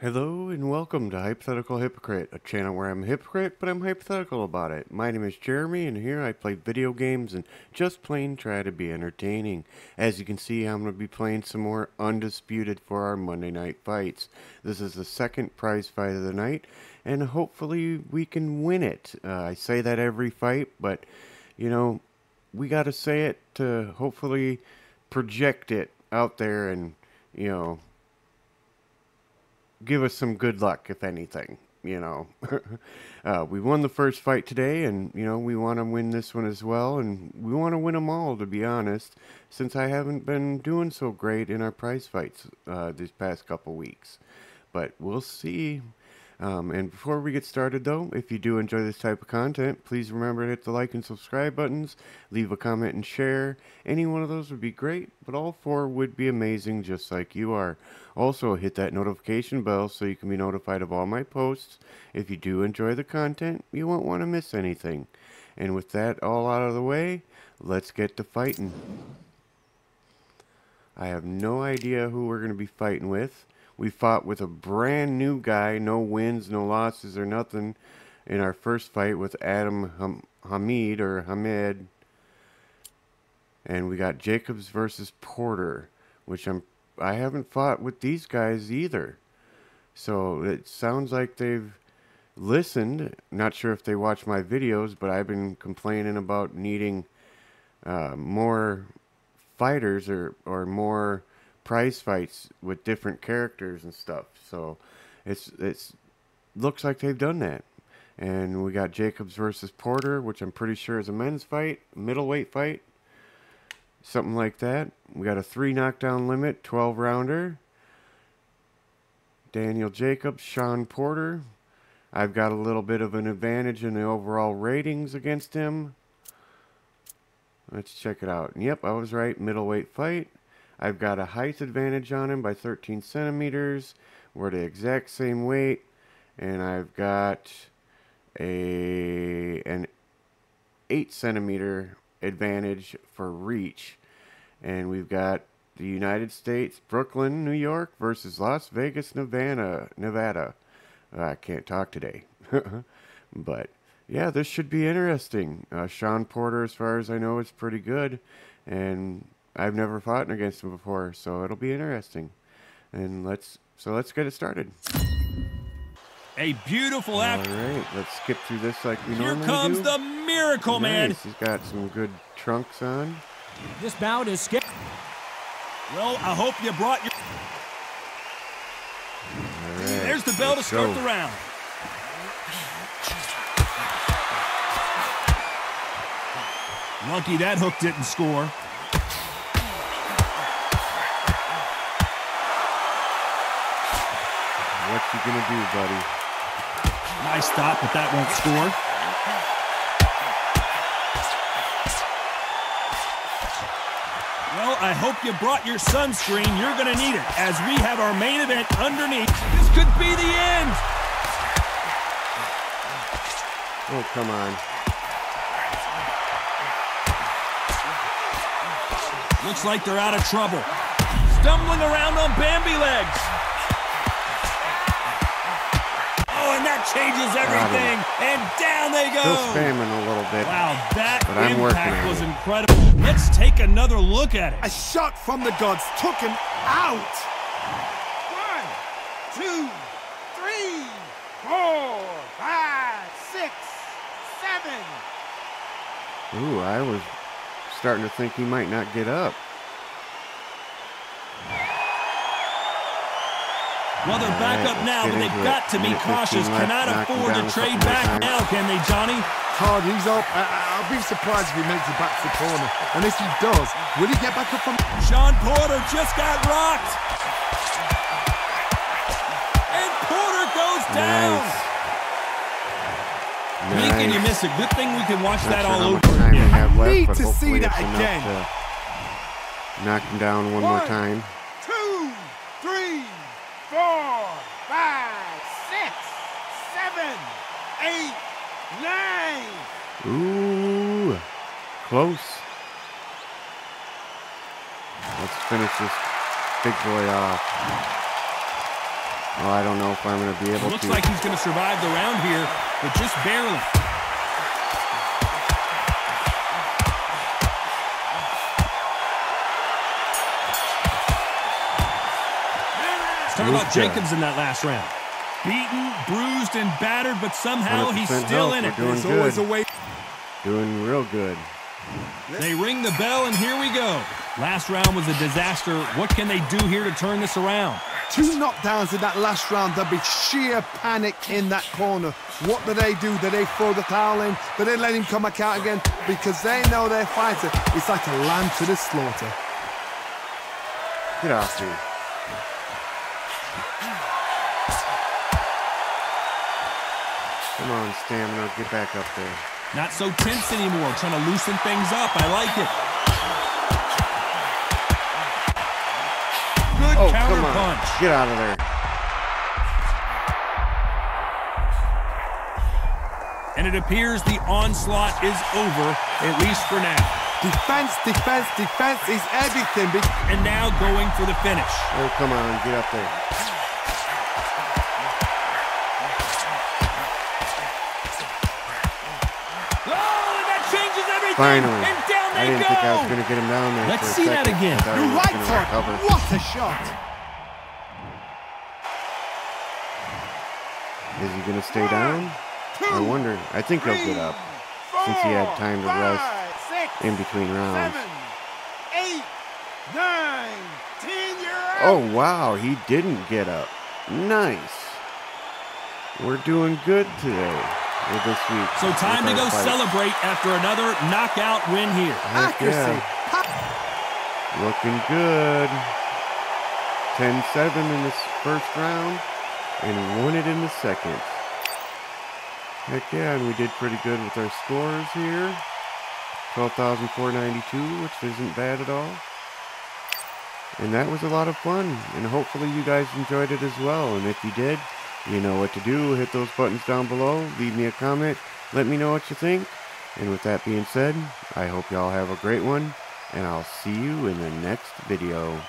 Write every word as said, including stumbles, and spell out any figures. Hello and welcome to Hypothetical Hypocrite, a channel where I'm a hypocrite, but I'm hypothetical about it. My name is Jeremy, and here I play video games and just plain try to be entertaining. As you can see, I'm going to be playing some more Undisputed for our Monday night fights. This is the second prize fight of the night, and hopefully we can win it. Uh, I say that every fight, but, you know, we got to say it to hopefully project it out there and, you know, give us some good luck, if anything, you know. uh, we won the first fight today, and, you know, we want to win this one as well, and we want to win them all, to be honest, since I haven't been doing so great in our prize fights uh, these past couple weeks. But we'll see. Um, and before we get started, though, if you do enjoy this type of content, please remember to hit the like and subscribe buttons, leave a comment and share. Any one of those would be great, but all four would be amazing just like you are. Also, hit that notification bell so you can be notified of all my posts. If you do enjoy the content, you won't want to miss anything. And with that all out of the way, let's get to fighting. I have no idea who we're going to be fighting with. We fought with a brand new guy, no wins, no losses, or nothing, in our first fight with Adam Hamed, or Hamed. And we got Jacobs versus Porter, which I'm, I haven't fought with these guys either. So it sounds like they've listened. Not sure if they watch my videos, but I've been complaining about needing uh, more fighters or, or more prize fights with different characters and stuff, so it's it's looks like they've done that. And we got Jacobs versus Porter, which I'm pretty sure is a men's fight, middleweight fight, something like that. We got a three knockdown limit, twelve rounder. Daniel Jacobs, Shawn Porter. I've got a little bit of an advantage in the overall ratings against him. Let's check it out. And yep, I was right, middleweight fight. I've got a height advantage on him by thirteen centimeters. We're the exact same weight. And I've got a an eight centimeter advantage for reach. And we've got the United States, Brooklyn, New York versus Las Vegas, Nevada. Nevada. Uh, I can't talk today. But, yeah, this should be interesting. Uh, Shawn Porter, as far as I know, is pretty good. And I've never fought against him before, so it'll be interesting. And let's so let's get it started. A beautiful all act. Right, let's skip through this like we Here normally do. Here comes the miracle, nice. Man. He's got some good trunks on. This bout is skipped. Well, I hope you brought your. All right, there's the bell to start go. the round. Lucky that hook didn't score. What you gonna do, buddy? Nice stop, but that won't score. Well, I hope you brought your sunscreen. You're gonna need it as we have our main event underneath. This could be the end. Oh, come on. Looks like they're out of trouble. Stumbling around on Bambi legs. Changes everything, and down they go. Still spamming a little bit. Wow, that but I'm impact was incredible. Let's take another look at it. A shot from the gods took him out. One, two, three, four, five, six, seven. Ooh, I was starting to think he might not get up. Well, they're back right, up now, but they've got it. to be cautious. Cannot afford to trade back time. now, can they, Johnny? Hard, he's up. I, I'll be surprised if he makes it back to the corner. And if he does, will he get back up from... Shawn Porter just got rocked. And Porter goes down. Nice. Nice. Can you miss it? Good thing we can watch Not that sure all over again. I left, need to see that again. Knock him down one, one more time. Nine. Ooh, close. Let's finish this big boy off. Well, I don't know if I'm going to be able to. Looks like he's going to survive the round here, but just barely. Talk about Jacobs in that last round. Beaten, bruised, and battered, but somehow he's still in it. There's always a way. Doing real good. They ring the bell, and here we go. Last round was a disaster. What can they do here to turn this around? Two knockdowns in that last round. There'll be sheer panic in that corner. What do they do? Do they throw the towel in? Do they let him come back out again? Because they know their fighter. It's like a lamb to the slaughter. Get off, dude. Come on, stamina, get back up there. Not so tense anymore, trying to loosen things up. I like it. Good oh, counter punch. Get out of there. And it appears the onslaught is over, at least for now. Defense, defense, defense is everything. And now going for the finish. Oh, come on, get up there. Finally. And down they I didn't go. think I was going to get him down there. Let's see second. that again. New right hook. What a shot. Is he going to stay down? Two, I wonder. I think three, he'll get up four, since he had time to rest five, six, in between rounds. Seven, eight, nine, ten, you're up. Oh, wow. He didn't get up. Nice. We're doing good today. This week. So time to go fight. Celebrate after another knockout win here. Accuracy. Yeah. Looking good. ten seven in the first round and won it in the second. Heck yeah, and we did pretty good with our scores here. twelve thousand four hundred ninety-two, which isn't bad at all. And that was a lot of fun, and hopefully you guys enjoyed it as well. And if you did, you know what to do. Hit those buttons down below. Leave me a comment. Let me know what you think. And with that being said, I hope y'all have a great one. And I'll see you in the next video.